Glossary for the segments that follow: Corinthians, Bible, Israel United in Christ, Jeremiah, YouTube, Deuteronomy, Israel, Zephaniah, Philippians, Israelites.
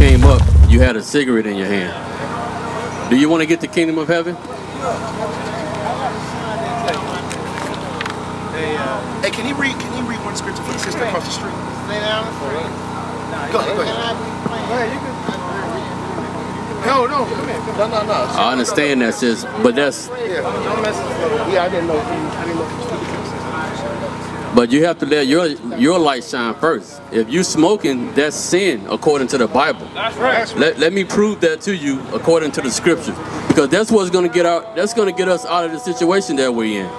came up, you had a cigarette in your hand. Do you want to get the kingdom of heaven? Hey, can you read one scripture for the sister across the street? Stay down the street. Go ahead. No, come here. No. I understand that, sis, but that's... Yeah, I didn't know. But you have to let your light shine first. If you smoking, that's sin according to the Bible. That's right. Let me prove that to you according to the scripture. Because that's what's going to get out. That's going to get us out of the situation that we're in.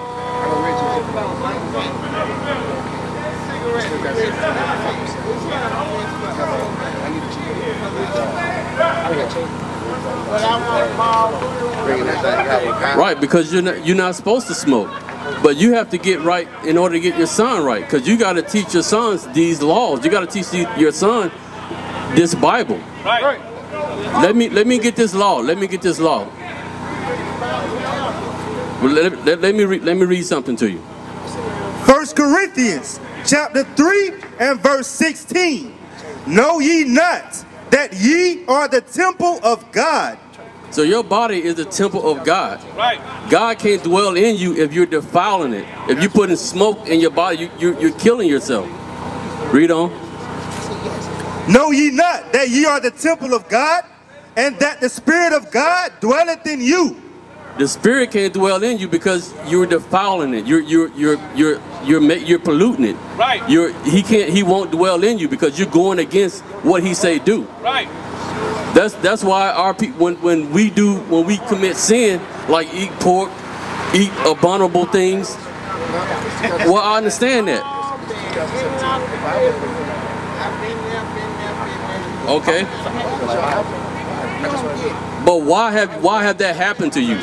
Right, because you're not supposed to smoke, but you have to get right in order to get your son right. Because you got to teach your sons these laws. You got to teach your son this Bible. Right. Let me get this law. Let me read something to you. 1 Corinthians 3:16. Know ye not that ye are the temple of God. So your body is the temple of God. Right. God can't dwell in you if you're defiling it. If you're putting smoke in your body, you're killing yourself. Read on. Know ye not that ye are the temple of God, and that the Spirit of God dwelleth in you. The Spirit can't dwell in you because you're defiling it. You're polluting it. Right. He won't dwell in you because you're going against what He say do. Right. That's why our people, when we commit sin, like eat pork, eat abominable things. Well, I understand that. Okay. But why have that happened to you?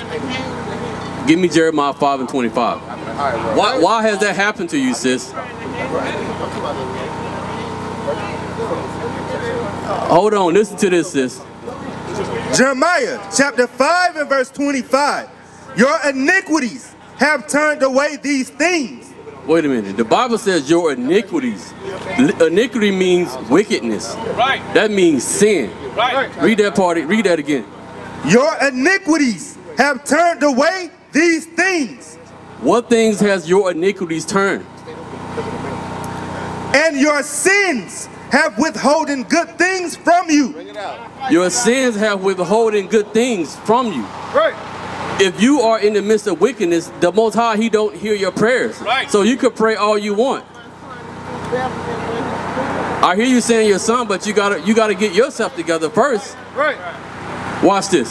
Give me Jeremiah 5:25. Why has that happened to you, sis? Hold on, listen to this, sis. Jeremiah 5:25. Your iniquities have turned away these things. Wait a minute. The Bible says your iniquities. Iniquity means wickedness. Right. That means sin. Right. Read that part. Read that again. Your iniquities have turned away these things. What things has your iniquities turned? And your sins have withholden good things from you. Your sins have withholden good things from you. Right. If you are in the midst of wickedness, the Most High, He don't hear your prayers. Right. So you could pray all you want. I hear you saying your son, but you gotta get yourself together first. Right. Watch this.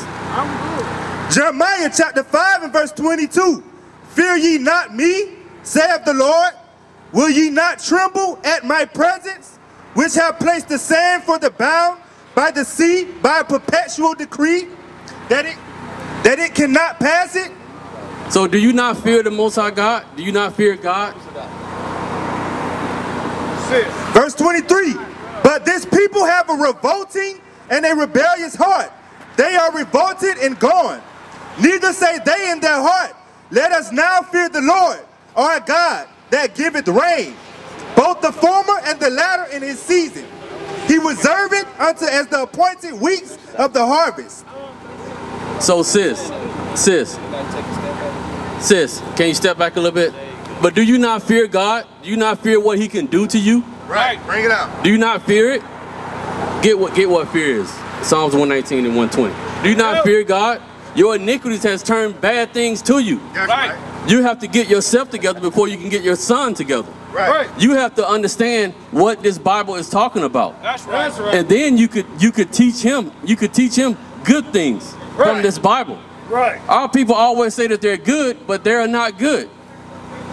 Jeremiah 5:22. Fear ye not me, saith the Lord. Will ye not tremble at my presence, which have placed the sand for the bound by the sea by a perpetual decree, that it cannot pass it? So do you not fear the Most High God? Do you not fear God? Verse 23, but this people have a revolting and a rebellious heart. They are revolted and gone. Neither say they in their heart, let us now fear the Lord, our God, that giveth rain, both the former and the latter in his season. He reserveth unto as the appointed weeks of the harvest. So sis, can you step back a little bit? But do you not fear God? Do you not fear what He can do to you? Right, bring it out. Do you not fear it? Get what fear is. Psalms 119:120. Do you not fear God? Your iniquities has turned bad things to you. That's right. You have to get yourself together before you can get your son together. Right. You have to understand what this Bible is talking about. That's right. And then you could teach him. You could teach him good things from this Bible. Right. Our people always say that they're good, but they are not good.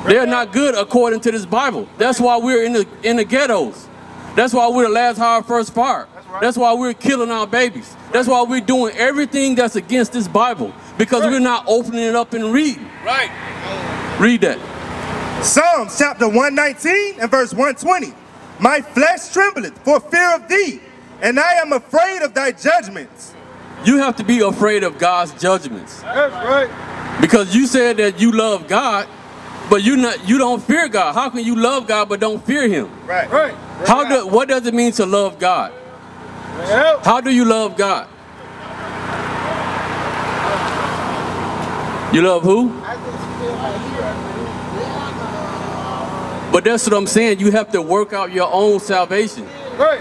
They are not good according to this Bible. That's why we're in the ghettos. That's why we're the last hire, first fire. That's why we're killing our babies. That's why we're doing everything that's against this Bible, because we're not opening it up and reading. Right. Read that. Psalms 119:120. My flesh trembleth for fear of thee, and I am afraid of thy judgments. You have to be afraid of God's judgments. That's right. Because you said that you love God, but you don't fear God. How can you love God but don't fear Him? Right. What does it mean to love God? How do you love God? You love who? But that's what I'm saying. You have to work out your own salvation. Right.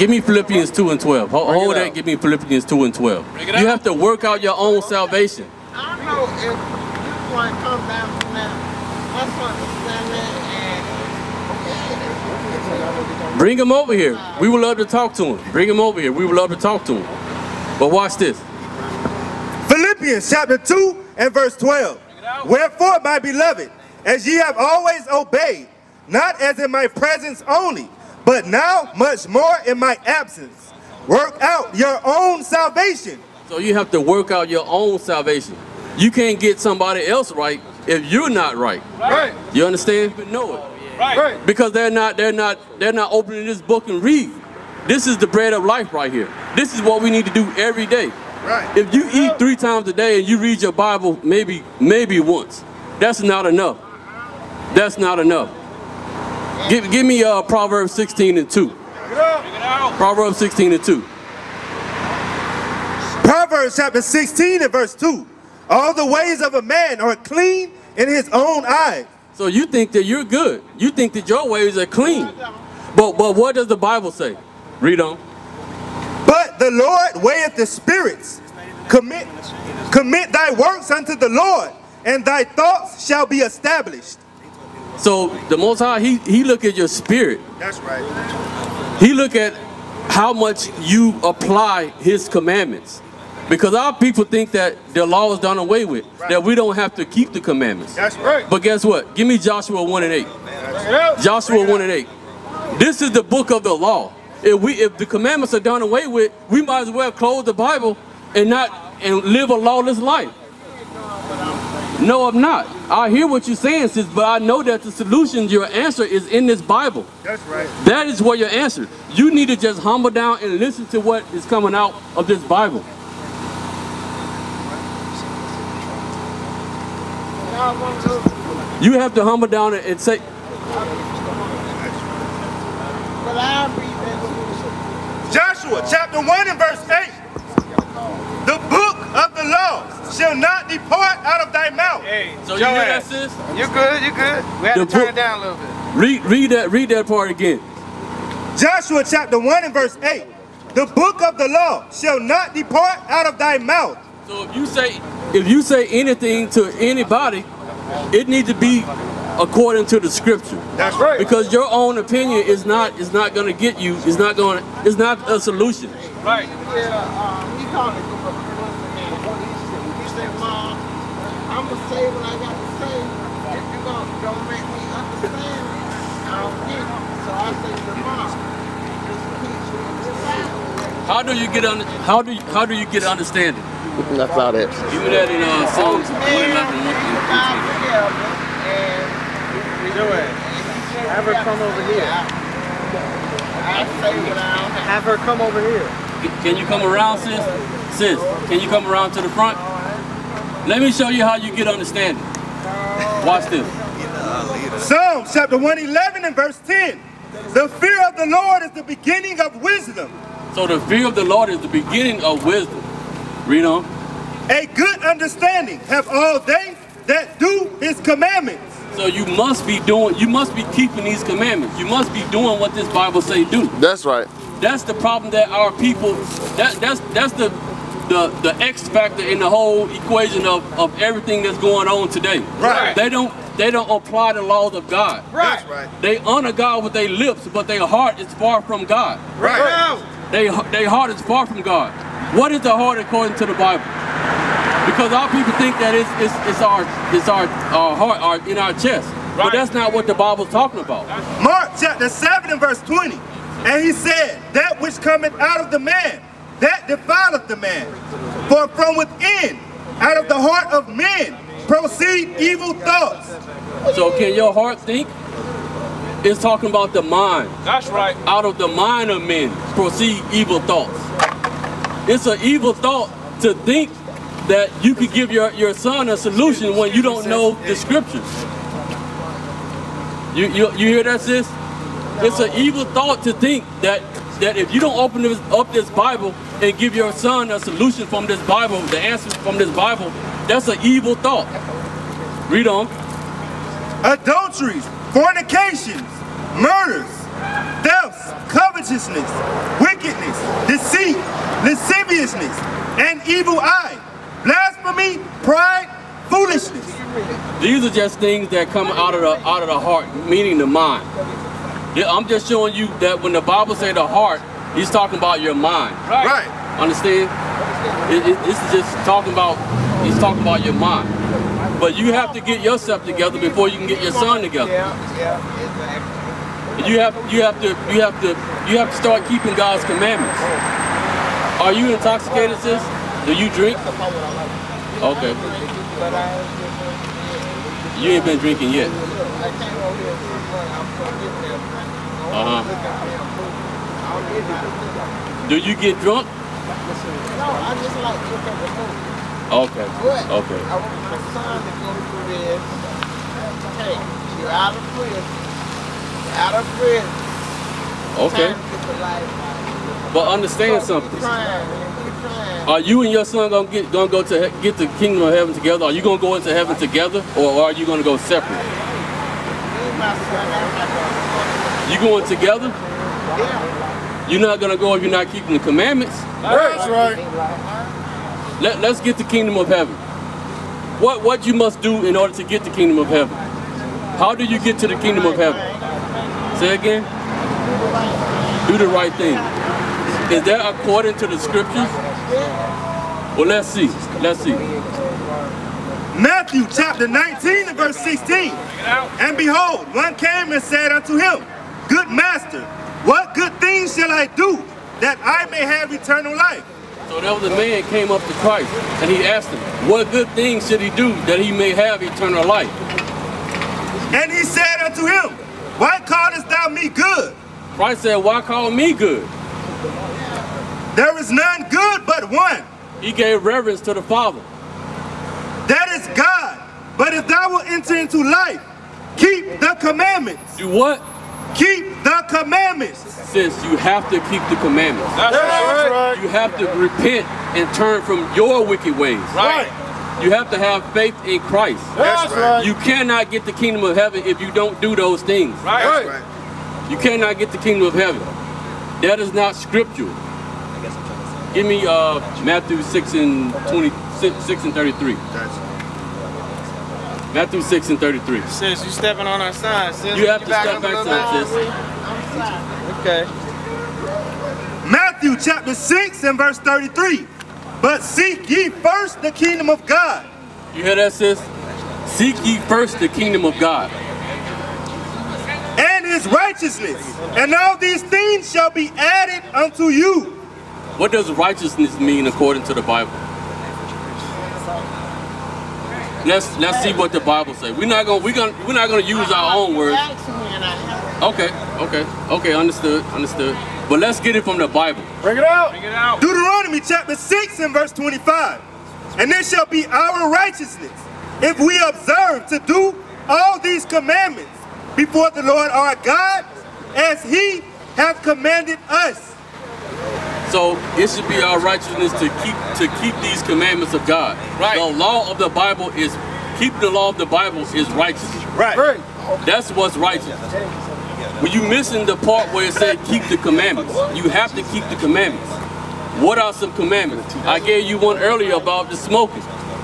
Give me Philippians 2 and 12. Hold that. Give me Philippians 2 and 12. You have to work out your own salvation. I don't know if this one comes down from that. That's what I'm saying. Bring him over here. We would love to talk to him. Bring him over here. We would love to talk to him. But watch this. Philippians chapter 2 and verse 12. Wherefore, my beloved, as ye have always obeyed, not as in my presence only, but now much more in my absence, work out your own salvation. So you have to work out your own salvation. You can't get somebody else right if you're not right. Right. You understand? But know it. Right. Because they're not opening this book and read. This is the bread of life right here. This is what we need to do every day. Right. If you eat 3 times a day and you read your Bible maybe once, that's not enough. That's not enough. Give me Proverbs 16 and 2. Proverbs 16 and 2. Proverbs chapter 16 and verse 2. All the ways of a man are clean in his own eyes. So you think that you're good. You think that your ways are clean. But what does the Bible say? Read on. But the Lord weigheth the spirits. Commit thy works unto the Lord, and thy thoughts shall be established. So the Most High, he look at your spirit. That's right. He look at how much you apply his commandments. Because our people think that the law is done away with. Right. That we don't have to keep the commandments. That's right. But guess what? Give me Joshua 1 and 8. Joshua 1 and 8. This is the book of the law. If the commandments are done away with, we might as well close the Bible and live a lawless life. No, I'm not. I hear what you're saying, sis, but I know that the solution, your answer, is in this Bible. That's right. That is where your answer. You need to just humble down and listen to what is coming out of this Bible. You have to humble down and say. Joshua chapter 1 and verse 8. The book of the law shall not depart out of thy mouth. Hey, so you hear that, sis? You good, you good. We had to turn it down a little bit. Read that part again. Joshua chapter 1 and verse 8. The book of the law shall not depart out of thy mouth. So if you say anything to anybody, it needs to be according to the scripture. That's right. Because your own opinion is not gonna get you, it's not a solution. Right. I'm going to say what I got to say. If you don't make me understand, I don't get it. So I say to mom, just teach me the Bible. How do you get understanding? That's about it. Even that in Psalms 111. Do it. Have her come over here. I say what I don't have. Have her come over here. Can you come around, sis? Sis, can you come around to the front? Let me show you how you get understanding. Watch this. Psalms chapter 111 and verse 10. The fear of the Lord is the beginning of wisdom. So the fear of the Lord is the beginning of wisdom. Read on. A good understanding have all they that do his commandments. So you must be keeping these commandments. You must be doing what this Bible say do. That's right. That's the problem that our people, that's the X factor in the whole equation of everything that's going on today. Right. They don't apply the laws of God. Right. That's right. They honor God with their lips, but their heart is far from God. Right. Their heart is far from God. What is the heart according to the Bible? Because our people think that it's our heart in our chest. Right. But that's not what the Bible's talking about. Mark chapter 7 and verse 20. And he said, that which cometh out of the man, that defileth the man. For from within, out of the heart of men, proceed evil thoughts. So can your heart think? It's talking about the mind. That's right. Out of the mind of men, proceed evil thoughts. It's an evil thought to think that you could give your son a solution when you don't know the scriptures. You hear that, sis? It's an evil thought to think that that if you don't open up this Bible and give your son a solution from this Bible, the answer from this Bible, that's an evil thought. Read on. Adulteries, fornications, murders, thefts, covetousness, wickedness, deceit, lasciviousness, and evil eye, blasphemy, pride, foolishness. These are just things that come out of the heart, meaning the mind. I'm just showing you that when the Bible says the heart, he's talking about your mind. Right. Understand? This is just talking about, he's talking about your mind. But you have to get yourself together before you can get your son together. You have to start keeping God's commandments. Are you intoxicated, sis? Do you drink? Okay. You ain't been drinking yet. Do you get drunk? No, I just like to look at the food. Okay. Okay. I want my son to go through this. Hey, you're out of prison. Out of prison. Okay. But understand something. Are you and your son gonna go to the kingdom of heaven together? Are you gonna go into heaven together, or are you gonna go separate? You going together? Yeah. You're not gonna go if you're not keeping the commandments. That's right. Let's get the kingdom of heaven. What you must do in order to get the kingdom of heaven? How do you get to the kingdom of heaven? Say again. Do the right thing. Is that according to the scriptures? Well, let's see. Let's see. Matthew chapter 19 and verse 16. And behold, one came and said unto him, Good master, what good things shall I do that I may have eternal life? So that was a man came up to Christ and he asked him, what good things should he do that he may have eternal life? And he said unto him, Why callest thou me good? Christ said, Why call me good? There is none good but one. He gave reverence to the Father. That is God. But if thou wilt enter into life, keep the commandments. Do what? Keep the commandments. Since you have to keep the commandments. That's right. You have to repent and turn from your wicked ways. Right. You have to have faith in Christ. That's right. You cannot get the kingdom of heaven if you don't do those things. Right. You cannot get the kingdom of heaven. That is not scriptural. Give me Matthew 6 and 26 and 33. Matthew 6 and 33. Sis, you stepping on our sign, sis. You have to step back some, sis. Okay. Matthew chapter 6 and verse 33. But seek ye first the kingdom of God. You hear that, sis? Seek ye first the kingdom of God. And his righteousness. And all these things shall be added unto you. What does righteousness mean according to the Bible? Let's see what the Bible says. We're not gonna use our own words. Okay, understood. But let's get it from the Bible. Bring it out. Deuteronomy chapter 6 and verse 25. And this shall be our righteousness if we observe to do all these commandments before the Lord our God, as he hath commanded us. So it should be our righteousness to keep these commandments of God. Right. The law of the Bible is, keeping the law of the Bible is righteousness. Right. That's what's righteous. When you missing the part where it said keep the commandments. You have to keep the commandments. What are some commandments? I gave you one earlier about the smoking.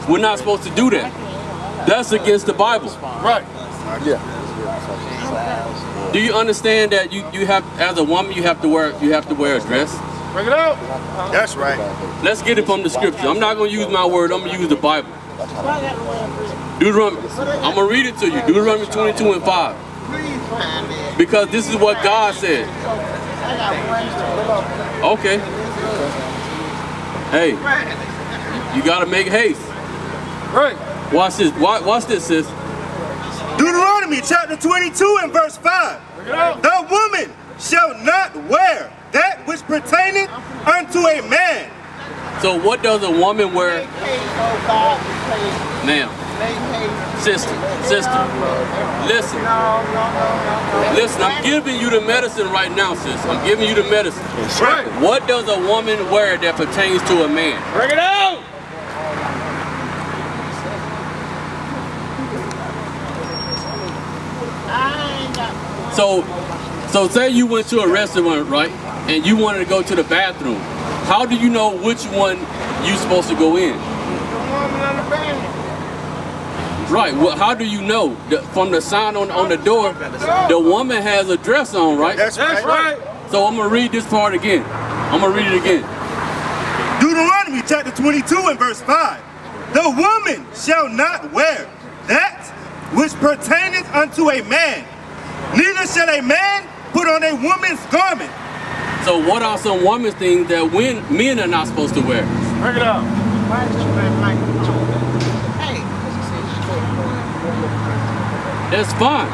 We're not supposed to do that. That's against the Bible. Right. Yeah. Do you understand that you have, as a woman, you have to wear a dress? Bring it out. That's right. Let's get it from the scripture. I'm not going to use my word. I'm going to use the Bible. Deuteronomy. I'm going to read it to you. Deuteronomy 22 and 5. Because this is what God said. Okay. Hey. You got to make haste. Right. Watch this. Watch this, sis. Deuteronomy chapter 22 and verse 5. The woman shall not wear that which pertaineth unto a man. So what does a woman wear? Now, Sister, listen. Listen, I'm giving you the medicine right now, sis. I'm giving you the medicine. That's right. What does a woman wear that pertains to a man? Bring it out! So say you went to a restaurant, right? And you wanted to go to the bathroom. How do you know which one you're supposed to go in? The woman on the bathroom. Right. Well, how do you know? From the sign on the door, the woman has a dress on, right? That's right. So I'm going to read this part again. I'm going to read it again. Deuteronomy chapter 22 and verse 5. The woman shall not wear that which pertaineth unto a man. Neither shall a man put on a woman's garment. So what are some woman's things that men are not supposed to wear? Bring it up. That's fine.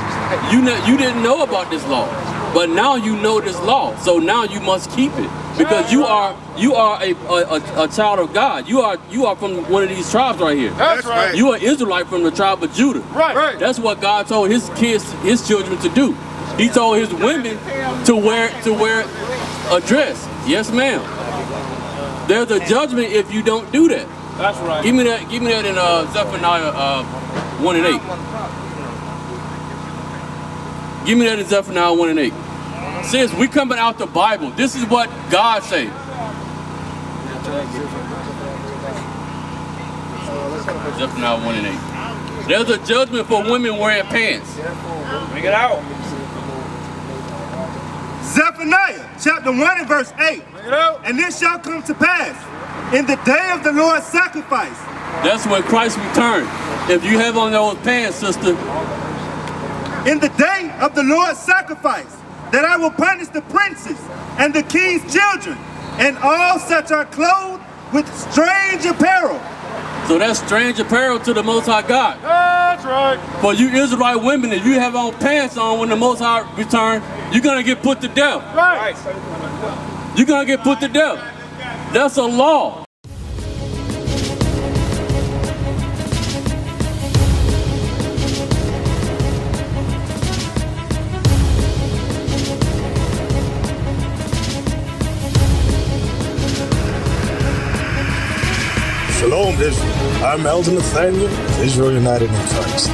You didn't know about this law, but now you know this law. So now you must keep it because you are a child of God. You are from one of these tribes right here. That's right. You are an Israelite from the tribe of Judah. Right. That's what God told his kids, his children to do. He told his women to wear a dress. Yes, ma'am. There's a judgment if you don't do that. That's right. Give me that in Zephaniah 1:8. Give me that in Zephaniah 1:8. Since we coming out the Bible, this is what God say. Zephaniah 1:8. There's a judgment for women wearing pants. Bring it out. Zephaniah chapter 1 and verse 8. And this shall come to pass in the day of the Lord's sacrifice. That's when Christ returned. If you have on those pants, sister. In the day of the Lord's sacrifice, that I will punish the princes and the king's children, and all such are clothed with strange apparel. So that's strange apparel to the Most High God. That's right. For you Israelite women, if you have on pants on when the Most High returns, you're going to get put to death. Right. You're going to get put to death. That's a law. Shalom, Israel. I'm Elder Nathaniel, Israel United in Christ.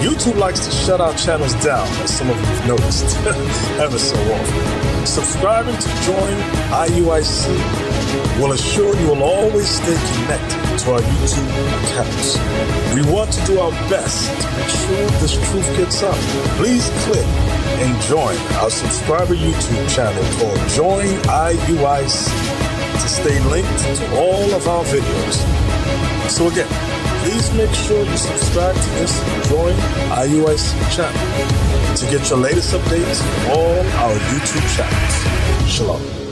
YouTube likes to shut our channels down, as some of you have noticed, ever so often. Subscribing to join IUIC will assure you will always stay connected to our YouTube accounts. We want to do our best to make sure this truth gets out. Please click and join our subscriber YouTube channel called Join IUIC to stay linked to all of our videos. So again, please make sure you subscribe to this Join IUIC channel to get your latest updates on all our YouTube channels. Shalom.